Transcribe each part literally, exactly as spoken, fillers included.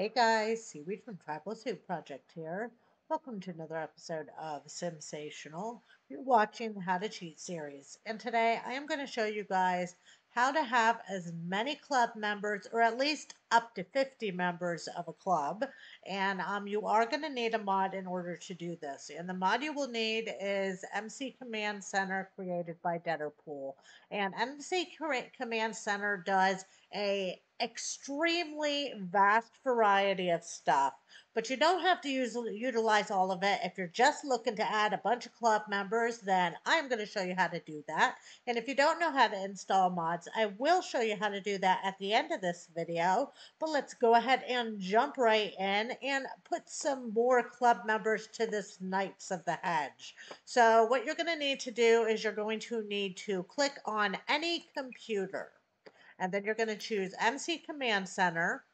Hey guys, Seaweed from Tribal Soup Project here. Welcome to another episode of Simsational. You're watching the How to Cheat series, and today I am going to show you guys how to have as many club members, or at least up to fifty members of a club. And um, you are going to need a mod in order to do this. And the mod you will need is M C Command Center, created by Deaderpool. And M C Command Center does a extremely vast variety of stuff, but you don't have to use utilize all of it. If you're just looking to add a bunch of club members, then I'm going to show you how to do that. And if you don't know how to install mods, I will show you how to do that at the end of this video. But let's go ahead and jump right in and put some more club members to this Knights of the Hedge. So what you're going to need to do is you're going to need to click on any computer. And then you're going to choose M C Command Center,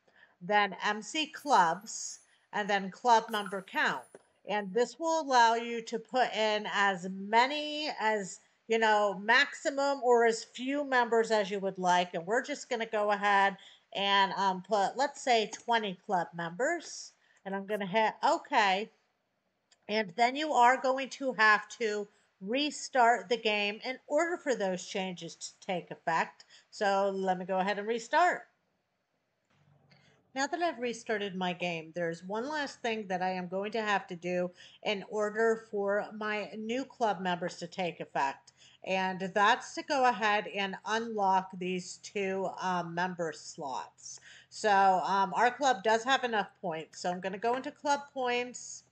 then M C Clubs, and then Club Member Count. And this will allow you to put in as many as, you know, maximum or as few members as you would like. And we're just going to go ahead and um, put, let's say, twenty club members. And I'm going to hit OK. And then you are going to have to restart the game in order for those changes to take effect. So let me go ahead and restart. Now that I've restarted my game, there's one last thing that I am going to have to do in order for my new club members to take effect. And that's to go ahead and unlock these two um, member slots. So um, our club does have enough points. So I'm going to go into club points.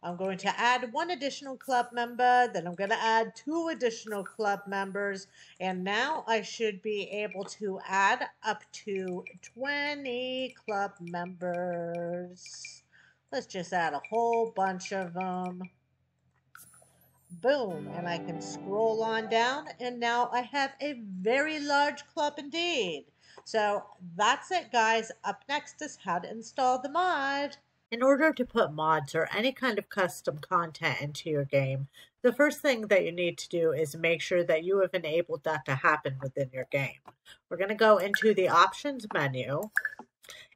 I'm going to add one additional club member, then I'm going to add two additional club members, and now I should be able to add up to twenty club members. Let's just add a whole bunch of them. Boom, and I can scroll on down, and now I have a very large club indeed. So that's it, guys. Up next is how to install the mod. In order to put mods or any kind of custom content into your game, the first thing that you need to do is make sure that you have enabled that to happen within your game. We're going to go into the options menu,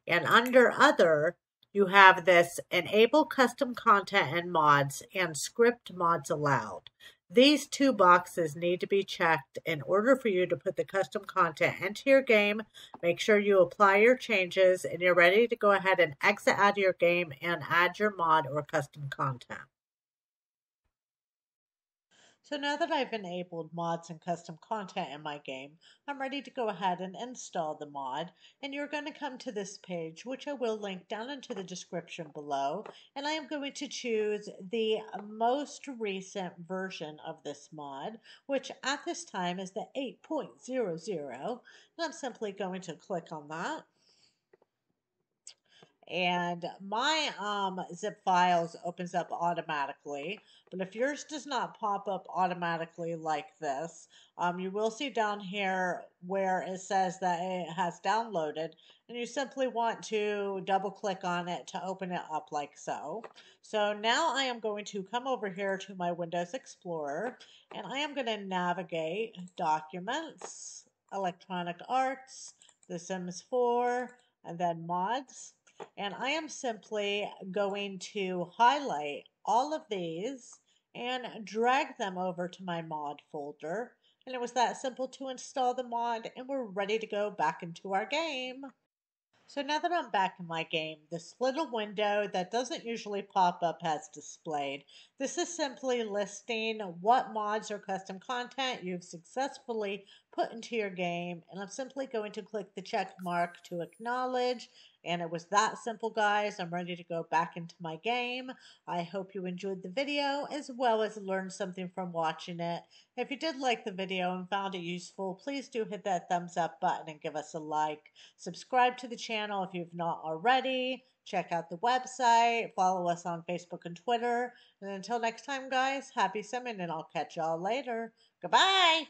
and under other, you have this enable custom content and mods and script mods allowed. These two boxes need to be checked in order for you to put the custom content into your game. Make sure you apply your changes and you're ready to go ahead and exit out of your game and add your mod or custom content. So now that I've enabled mods and custom content in my game, I'm ready to go ahead and install the mod. And you're going to come to this page, which I will link down into the description below. And I am going to choose the most recent version of this mod, which at this time is the eight point zero zero. And I'm simply going to click on that. And my um, zip files opens up automatically, but if yours does not pop up automatically like this, um, you will see down here where it says that it has downloaded, and you simply want to double click on it to open it up like so. So now I am going to come over here to my Windows Explorer, and I am going to navigate Documents, Electronic Arts, The Sims four, and then Mods. And I am simply going to highlight all of these and drag them over to my mod folder. And it was that simple to install the mod, and we're ready to go back into our game. So now that I'm back in my game, this little window that doesn't usually pop up has displayed. This is simply listing what mods or custom content you've successfully put into your game, and I'm simply going to click the check mark to acknowledge, and it was that simple, guys. I'm ready to go back into my game. I hope you enjoyed the video as well as learned something from watching it. If you did like the video and found it useful, please do hit that thumbs up button and give us a like. Subscribe to the channel if you've not already. Check out the website. Follow us on Facebook and Twitter. And until next time, guys, happy simming, and I'll catch y'all later. Goodbye!